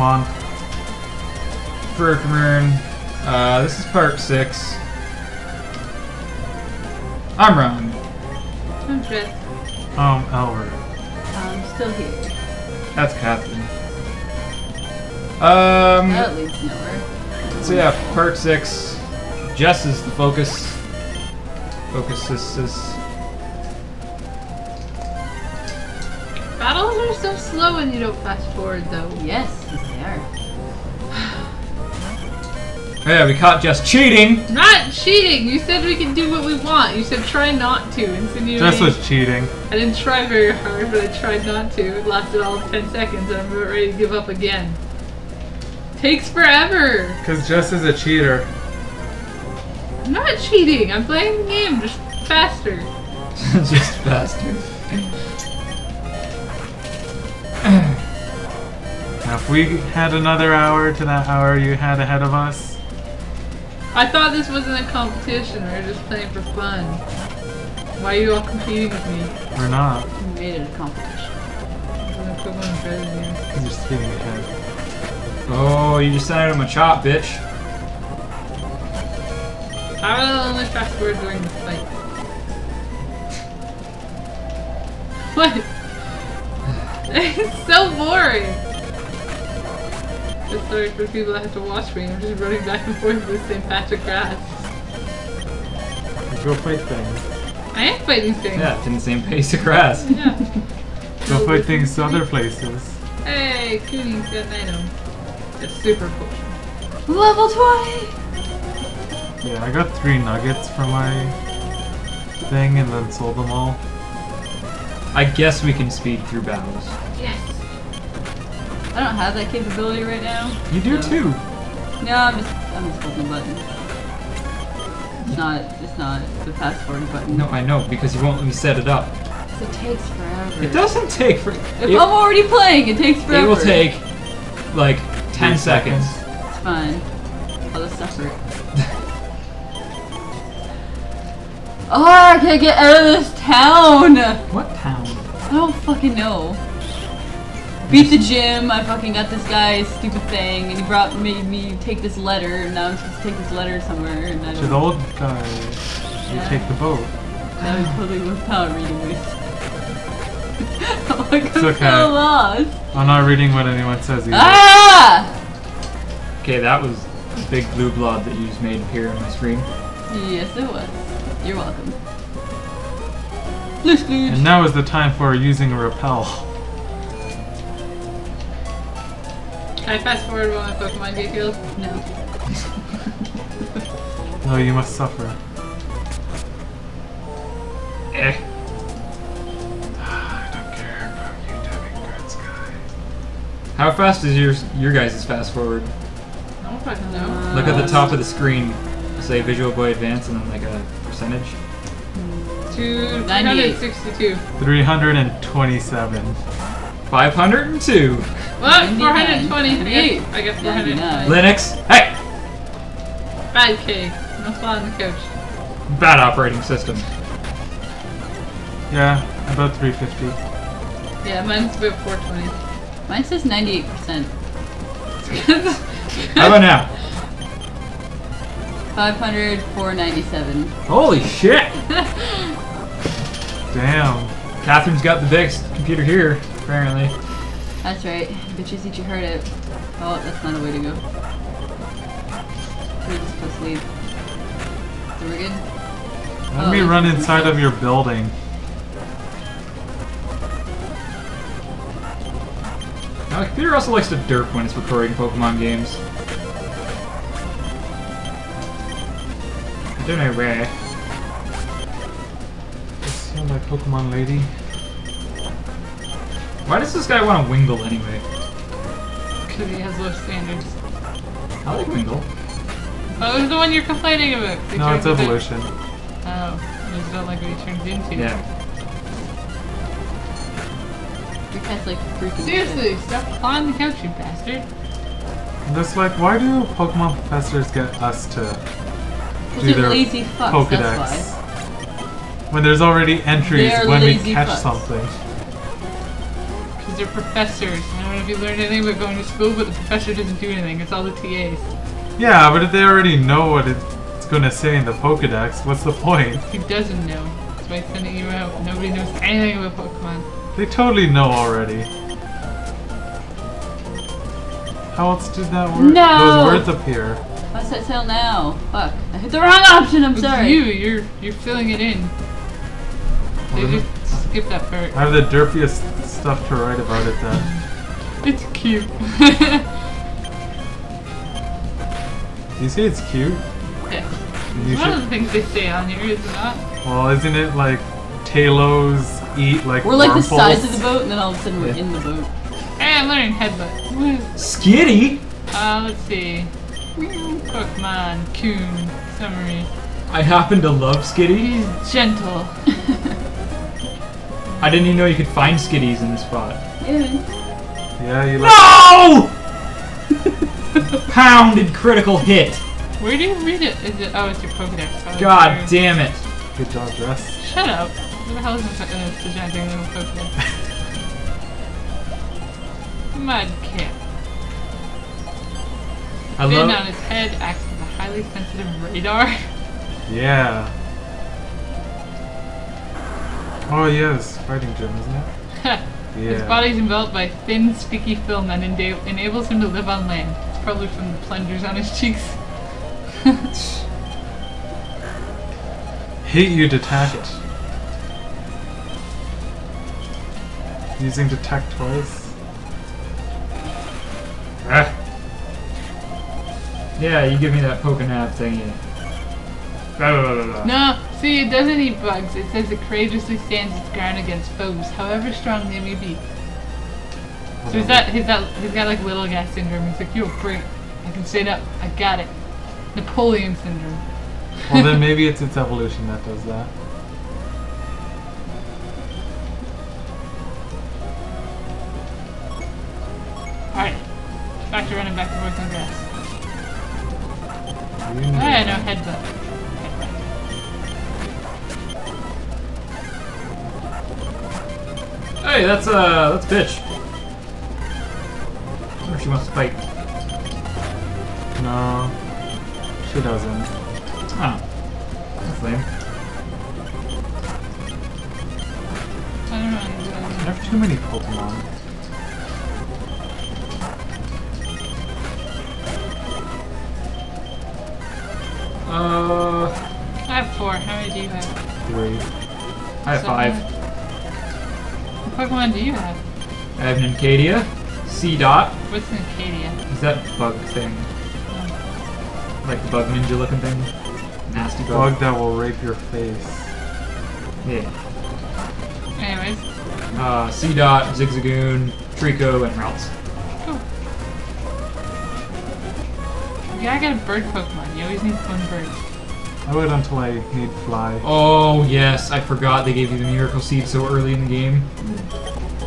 Pokemon for Cameroon. This is part 6. I'm Ron. I'm Trish. I'm Albert. I'm still here. That's Catherine. That leads nowhere. So yeah, part 6. Jess is the focus. Focus. Battles are so slow when you don't fast forward, though. Yes, they are. Yeah, we caught Jess cheating! Not cheating! You said we can do what we want. You said try not to. Jess was cheating. I didn't try very hard, but I tried not to. It lasted all of 10 seconds and I'm about ready to give up again. Takes forever! Because Jess is a cheater. I'm not cheating! I'm playing the game just faster. Just faster. Now if we had another hour to that hour you had ahead of us... I thought this wasn't a competition, we were just playing for fun. Why are you all competing with me? We're not. You made it a competition. It's an equivalent better than you. I'm just kidding ahead. Oh, you just sent him a chop, bitch. I will only fast forward during the fight. What? It's so boring! It's sorry for people that have to watch me. I'm just running back and forth with the same patch of grass. Go fight things. I am fighting things. Yeah, it's in the same pace of grass. Yeah. Go fight things to other places. Hey, Cooney's got an item. It's super cool. Level 20! Yeah, I got 3 nuggets for my thing and then sold them all. I guess we can speed through battles. Yes. I don't have that capability right now. You do too. No, I'm just holding the button. It's not the fast forward button. No, I know because you won't let me set it up. It takes forever. It doesn't take forever. If I'm already playing, it takes forever. It will take like 10 seconds. It's fine. I'll just suffer. Oh, I can't get out of this town. What town? I don't fucking know. Beat the gym, I fucking got this guy's stupid thing, and he made me take this letter, and now I'm supposed to take this letter somewhere, and I don't know. To the old guy, you take the boat. Now he's totally with power reading this. Like, it's okay. I'm so lost. I'm not reading what anyone says either. Ah! Okay, that was a big blue blob that you just made appear on my screen. Yes, it was. You're welcome. Loosh, loosh. And now is the time for using a repel. Can I fast forward while my Pokemon get healed? No. No, you must suffer. Eh. I don't care about you, Devin Guard Sky. How fast is your guys' fast forward? I don't fucking know. Look at the top of the screen. Say Visual Boy Advance and then like a percentage. 262. 327. 502. What? 428. I got 409. Linux. Hey. Bad K. No flaw in the coach. Bad operating system. Yeah, about 350. Yeah, mine's about 420. Mine says 98%. How about now? 500, 497. Holy shit! Damn. Catherine's got the biggest computer here. Apparently. That's right. Bitches eat your heart out. Oh, that's not a way to go. We're just supposed to leave. So we're good? Let me run inside of your building. Now, the computer also likes to derp when it's recording Pokemon games. I don't know where. Is that my Pokemon lady? Why does this guy want a Wingull anyway? Because he has low standards. I like Wingull. Oh, it was the one you're complaining about. No, it's evolution. Oh, you just don't like what he turns into. Yeah. Your cat's like freaking. Seriously, stop on the couch, you bastard. That's like, why do Pokemon professors get us to do their lazy fucks, Pokedex? That's why. When there's already entries when we catch something. They're professors, you know what if you learned anything about going to school, but the professor doesn't do anything. It's all the TAs. Yeah, but if they already know what it's going to say in the Pokédex, what's the point? He doesn't know. That's why he's sending you out. Nobody knows anything about Pokemon. They totally know already. How else did that work? No! Those words appear. What's that tell now? Fuck. I hit the wrong option, I'm sorry. You're filling it in. They just skip that part. I have the derpiest stuff to write about it then. It's cute. You say it's cute? Yeah. It's one of the things they say on here, is it not? Well, isn't it like Talos eat like we're like the size of the boat and then all of a sudden we're in the boat. Hey, I'm learning headbutt. Woo. Skitty? Let's see. Pokemon, Coon, summary. I happen to love Skitty. He's gentle. I didn't even know you could find Skitties in this spot. Yeah. Yeah, you like no! Pounded critical hit. Where do you read it? Is it? Oh, it's your Pokedex. God damn it. Good job, Jess. Shut up. What the hell is this? It's a giant little Pokedex. Mudkip. Spin on his head acts as a highly sensitive radar. Yeah. Oh yes, fighting gym, isn't it? Yeah. His body's enveloped by thin, sticky film that enables him to live on land. It's probably from the plungers on his cheeks. Hate you, detect. Using detect twice. Ah. Yeah, you give me that Pokenab thingy. Blah, blah, blah, blah. No, see, it doesn't eat bugs. It says it courageously stands its ground against foes, however strong they may be. So he's got like little guy syndrome. He's like, you're great. I can stand up. I got it. Napoleon syndrome. Well, then maybe it's its evolution that does that. Alright. Back to running back and forth on grass. I had no headbutt. Hey, that's bitch. I wonder if she wants to fight. No, she doesn't. Huh. That's lame. I don't know. I have too many Pokemon. I have 4. How many do you have? 3. I have 5. What Pokemon do you have? I have Nincadia, Seedot. What's Nincadia? Is that bug thing? Oh. Like the bug ninja looking thing? Nasty bug. Bug that will rape your face. Yeah. Anyways. Seedot, Zigzagoon, Treecko, and Ralts. Yeah, I got a bird Pokemon. You always need one bird. I wait until I need fly. Oh, yes. I forgot they gave you the Miracle Seed so early in the game.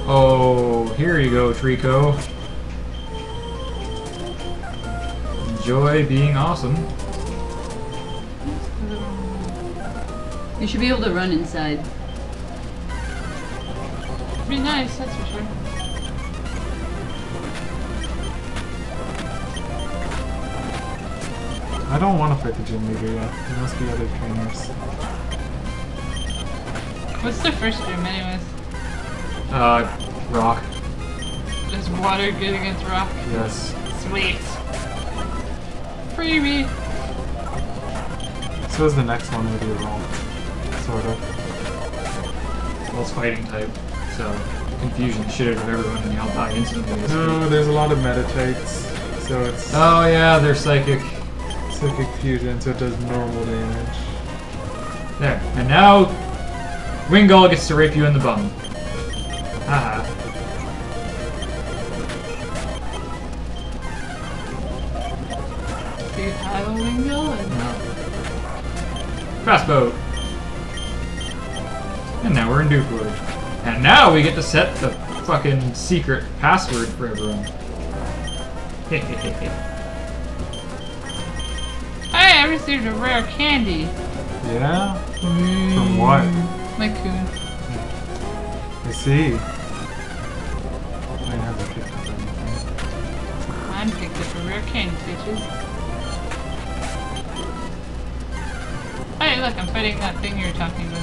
Oh, here you go, Treecko. Enjoy being awesome. You should be able to run inside. It'd be nice, that's for sure. I don't want to fight the gym leader yet. There must be other trainers. What's the first gym, anyways? Rock. Is water good against rock? Yes. Sweet. Freebie! So is the next one with your roll. Sort of. Well, it's fighting type, so confusion shit out of everyone and y'all die instantly. No, there's a lot of Meditates, so it's... Oh yeah, they're psychic. Psychic fusion, so it does normal damage. There, and now Wingull gets to rape you in the bum. Haha. Do you have a Wingull? No. Crossbow. And now we're in Dewgrove. And now we get to set the fucking secret password for everyone. Hehehehe. Hey, I received a rare candy. Yeah? Mm. From what? My coon. I see. I might have a gift for them. I'm picked up a rare candy, bitches. Hey, look, I'm fighting that thing you're talking about.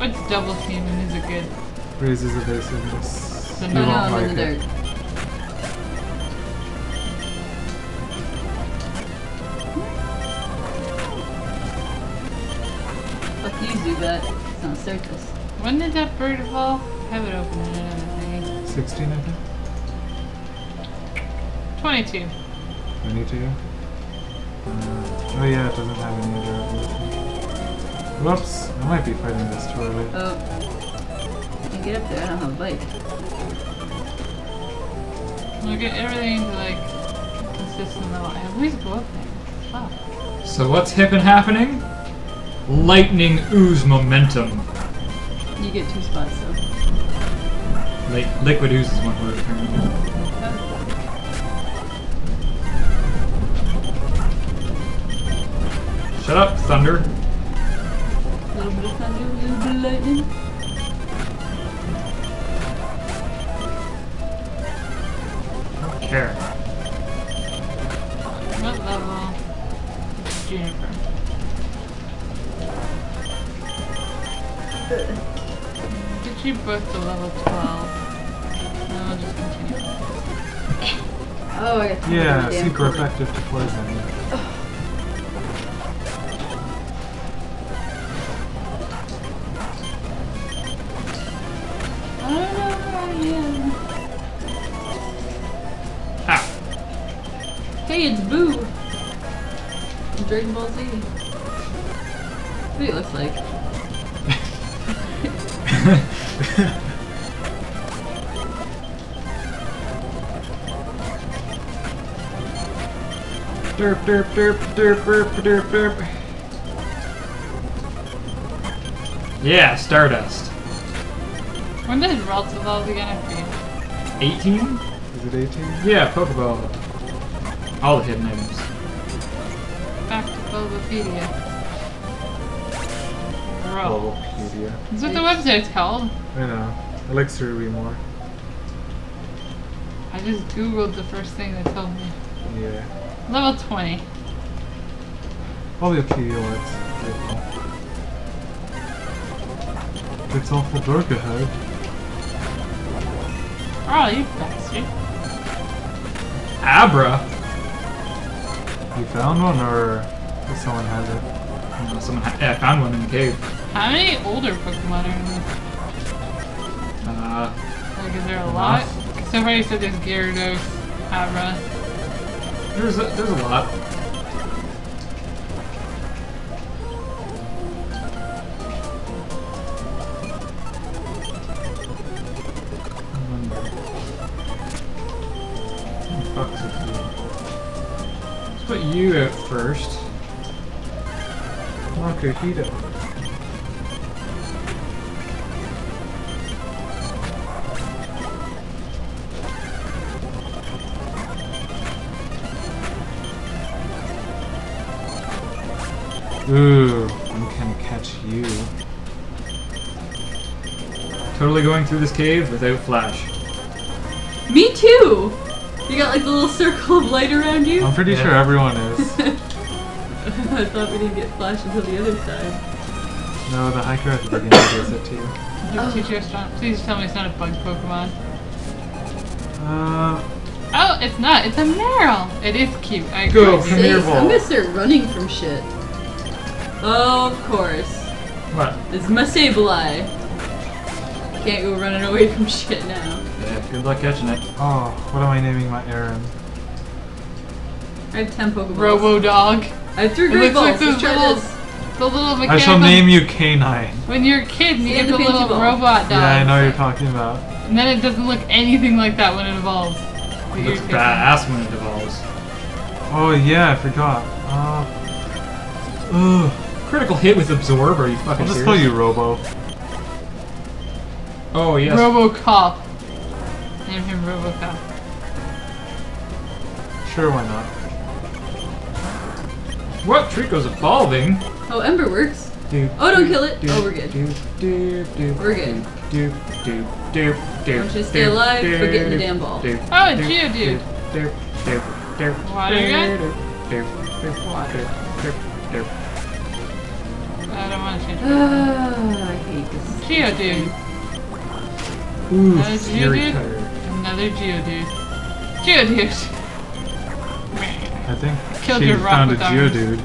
What's double team and is it good? Raises evasiveness. You won't like it. Fuck you, Zubat. It's not a circus. When did that bird evolve? Have it open in another thing. 16, I think. 22. 22? Oh yeah, it doesn't have any durability. Whoops, I might be fighting this too early. Oh. I can get up there, I don't have a bike. We'll get everything to like consistent level. I always go up there. Fuck. So what's happening? Lightning ooze momentum. You get 2 spots though. Liquid ooze is 1 word apparently. Shut up, thunder. A little bit of thunder, a little bit of lightning. Don't care. What level is Juniper? Did she both to level 12? No, I'll just continue. Oh, I got to yeah, super effective to poison. Oh. Hey, it's Boo! Dragon Ball Z. That's what it looks like. Derp, derp, derp, derp, derp, derp, derp. Yeah, Stardust. When does Ralts evolve again? 18? Is it 18? Yeah, Pokeball. All the hidden items. Back to Bulbapedia. Bulbapedia. That's what the website's called. I know. I like Survey more. I just googled the first thing they told me. Yeah. Level 20. Bulbapedia works. It's awful dark ahead. Oh, you bastard. Abra? You found one, or someone has it? I don't know, someone yeah, I found one in the cave. How many older Pokemon are in this? Like, is there a lot? So far you said there's Gyarados, Abra. There's a lot. Put you at first. Makahito. Ooh, I'm gonna catch you. Totally going through this cave without flash. Me too! You got like the little circle of light around you? I'm pretty sure everyone is. I thought we didn't get flash until the other side. No, the hiker at the beginning gives it to you. Please tell me it's not a bug Pokemon. Oh, it's not. It's a Meryl. It is cute. I go from your ball. I'm gonna start running from shit. Oh, of course. What? It's my Sableye. Can't go running away from shit now. Good luck catching it. Oh, what am I naming my Aaron? I have 10 Pokeballs. Robo Dog. I have 3 great balls. Like those the little mechanical. I shall name you K9. When you're a kid, you get the little robot dog. Yeah, I know what you're talking about. And then it doesn't look anything like that when it evolves. It looks badass when it evolves. Oh yeah, I forgot. Critical hit with Absorb. Are you fucking serious? I'll just call you Robo. Oh yes. RoboCop. Name him RoboCop. Sure, why not? What? Treecko's evolving? Oh, Emberworks. Oh, don't kill it. Oh, we're good. We're good. Doop, doop, doop, doop. I'm just stay alive for getting the damn ball. Doop, oh, Geodude. Doop, doop, doop. Water again? Doop, doop, water. Doop, doop, doop. I don't want to change. I hate this. Geodude. Ooh, another Geodude. Another Geodude. Geodude. I think killed she your found rock a Geodude.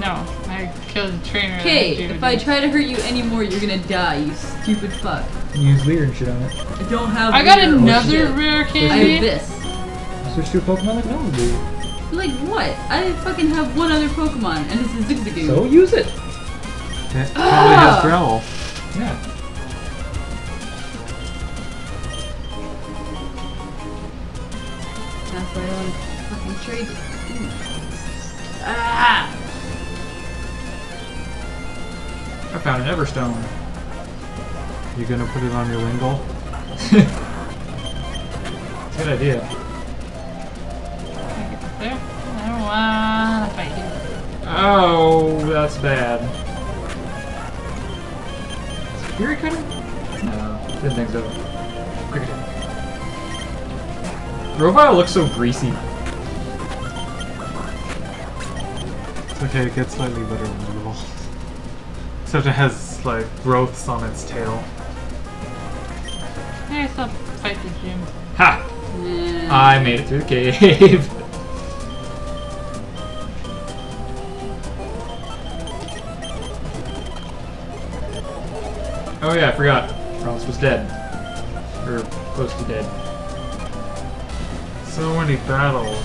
No, I killed a trainer. Okay, if I try to hurt you anymore, you're gonna die, you stupid fuck. You use leer and shit on it. I don't have. I got another rare candy. I have this. Switch to a Pokemon that knows you. Like what? I fucking have one other Pokemon, and it's a Zigzagoon. So use it. That probably has Growl. Yeah. That's why I want to fucking trade. Ah! I found an Everstone. You gonna put it on your Wingull? Good idea. Can I get up there? I don't wanna fight you. Oh, that's bad. Is it Fury Cutter? No, didn't think so. Grovyle looks so greasy. Okay, it gets slightly better than the ball. Except it has, like, growths on its tail. I guess I'll fight the gym. Ha! Yeah. I made it through the cave! Oh yeah, I forgot. Ralts was dead. Or close to dead. So many battles.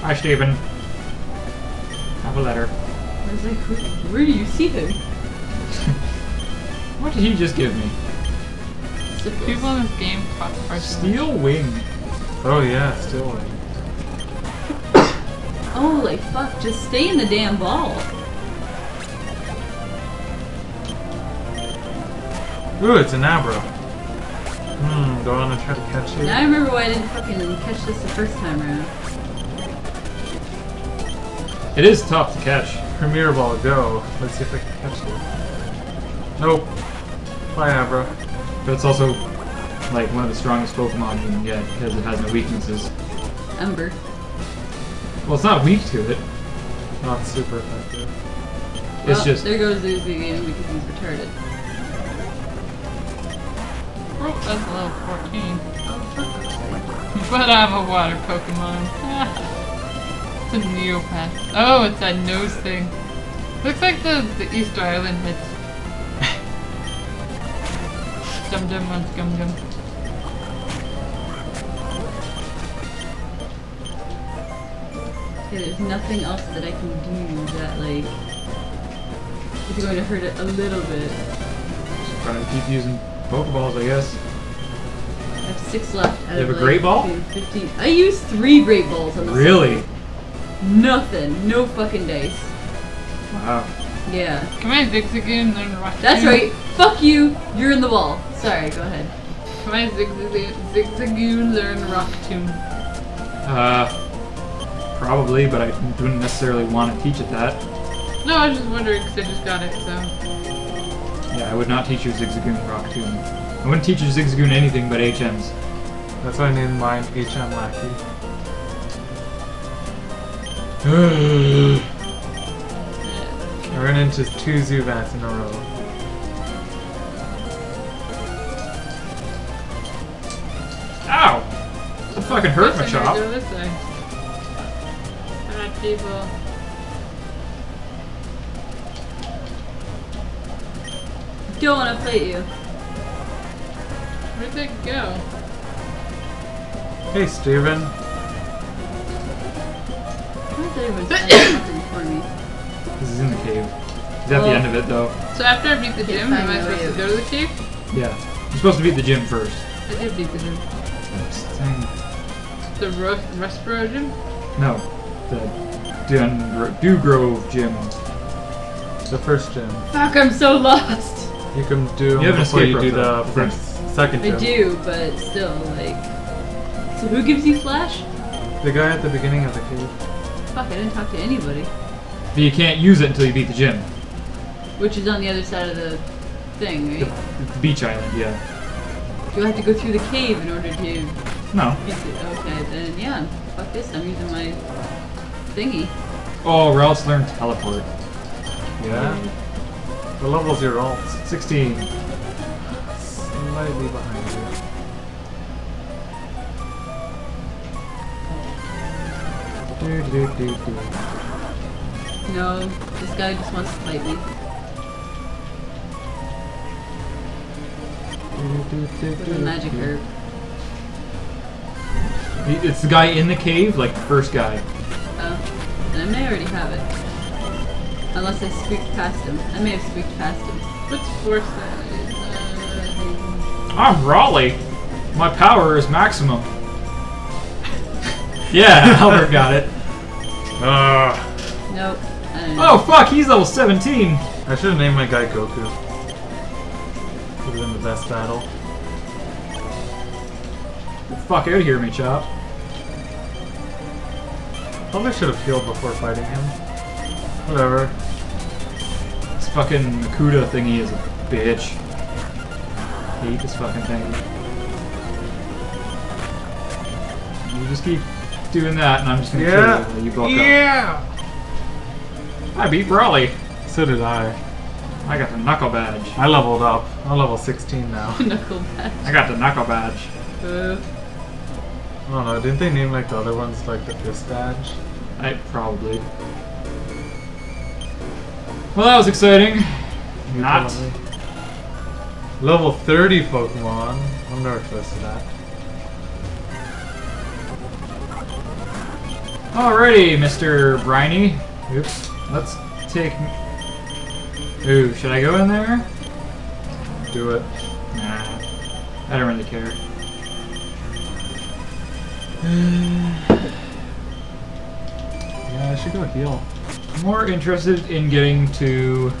Hi, Steven. Have a letter. I was like, where do you see him? What did he just give me? The people in this game talk personally. Steel Wing. Oh yeah, Steel Wing. Holy fuck, just stay in the damn ball. Ooh, it's an Abra. Go on and try to catch it. Now I remember why I didn't fucking catch this the first time around. It is tough to catch. Premier Ball, go. Let's see if I can catch it. Nope. Bye, Abra. But it's also, like, one of the strongest Pokemon you can get because it has no weaknesses. Ember. Well, it's not weak to it. Not super effective. Well, it's just... there goes the game because he's retarded. Oh, that's a level 14. But I'm a water Pokemon. It's a Neopat. Oh, it's that nose thing. Looks like the Easter Island hits. Dum dum on scum dum. Okay, there's nothing else that I can do that, like, is going to hurt it a little bit. Just trying to keep using Pokeballs, I guess. I have 6 left. You have a Great Ball? 15. I used 3 Great Balls on the Really? Nothing. No fucking dice. Wow. Yeah. Come on, Zigzagoon, learn to rock. That's right. Fuck you. You're in the ball. Sorry, go ahead. Come on, Zigzagoon, learn to rock tune. Probably, but I wouldn't necessarily want to teach it that. No, I was just wondering because I just got it, so. Yeah, I would not teach you Zigzagoon rock tune. I wouldn't teach you Zigzagoon anything but HMs. That's why I named mine HM Lackey. I ran into 2 Zubats in a row. Ow! That fucking hurt my chop. Bad people. Don't want to fight you. Where'd they go? Hey, Steven. This is in the cave. He's at the end of it, though. So after I beat the gym, am I supposed to go to the cave? Yeah. You're supposed to beat the gym first. I did beat the gym. The Rustboro gym? No. The Dewgrove gym. The first gym. Fuck, I'm so lost! You can do... You have an escape rope, though. The first, second gym. I do, but still, like... So who gives you Flash? The guy at the beginning of the cave. Fuck, I didn't talk to anybody. But you can't use it until you beat the gym. Which is on the other side of the thing, right? The beach island, yeah. Do I have to go through the cave in order to... No. Okay, then yeah. Fuck this, I'm using my thingy. Oh, Ralts learned teleport. Yeah. What level is your Ralts? 16. Slightly behind you. No, this guy just wants to fight me. It's a magic herb. It's the guy in the cave, like the first guy. Oh, then I may already have it. Unless I squeaked past him. I may have squeaked past him. What's force that is? I'm Brawly. My power is maximum. Yeah, Albert got it. Nope. I don't know. Oh fuck, he's level 17! I should have named my guy Goku. Would have been the best battle. Get the fuck out of here, me chop. Probably should have healed before fighting him. Whatever. This fucking Makuta thingy is a bitch. I hate this fucking thing. You just keep doing that, and I'm just gonna kill you. You bulk up. I beat Brawly. So did I. I got the Knuckle Badge. I leveled up. I'm level 16 now. Knuckle Badge. I got the Knuckle Badge. I don't know. Didn't they name like the other ones like the Fist Badge? I probably. Well, that was exciting. Not. Level 30 Pokemon. I'm never trusted that. Alrighty, Mr. Briney. Oops. Let's take... Ooh, should I go in there? Do it. Nah. I don't really care. Yeah, I should go heal. I'm more interested in getting to...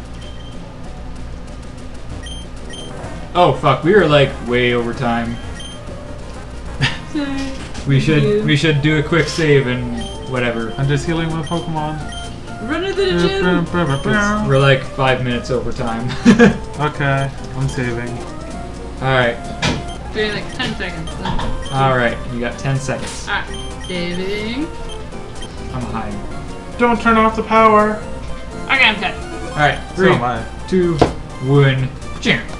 Oh, fuck. We are, like, way over time. We should do a quick save and... Whatever. I'm just healing my Pokemon. Run into the gym! We're like 5 minutes over time. Okay, I'm saving. Alright. You're like 10 seconds. Alright, you got 10 seconds. Alright, saving. I'm hiding. Don't turn off the power! Okay, I'm good. Alright, 3, 2, 1, jam!